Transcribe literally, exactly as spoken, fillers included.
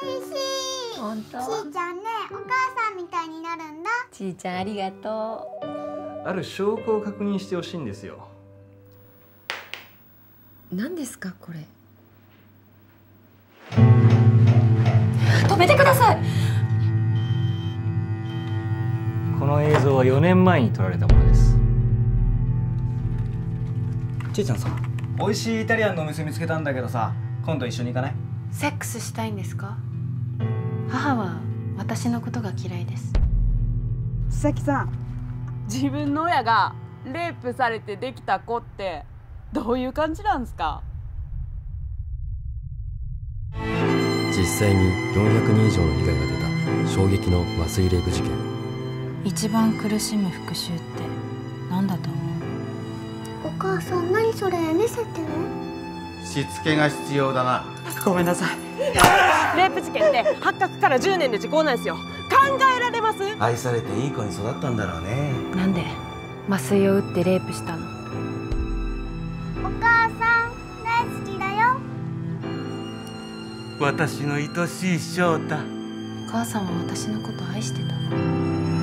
いしい。ほんと。ちーちゃんね、お母さんみたいになるんだ。ちーちゃんありがとう。ある証拠を確認してほしいんですよ。何ですかこれ。止めてください。この映像はよねんまえに撮られたものです。ちーちゃんさ、美味しいイタリアンのお店見つけたんだけどさ、今度一緒に行かない？セックスしたいんですか？母は私のことが嫌いです。須崎さん、自分の親がレイプされてできた子ってどういう感じなんですか？実際によんひゃくにん以上の被害が出た衝撃の麻酔レイプ事件。一番苦しむ復讐って何だと思う？お母さん、何それ、見せて。しつけが必要だな。ごめんなさい。レイプ事件って発覚からじゅうねんで時効なんですよ。考えられます？愛されていい子に育ったんだろうね。なんで麻酔を打ってレイプしたの？お母さん大好きだよ。私の愛しい翔太。お母さんは私のこと愛してたの？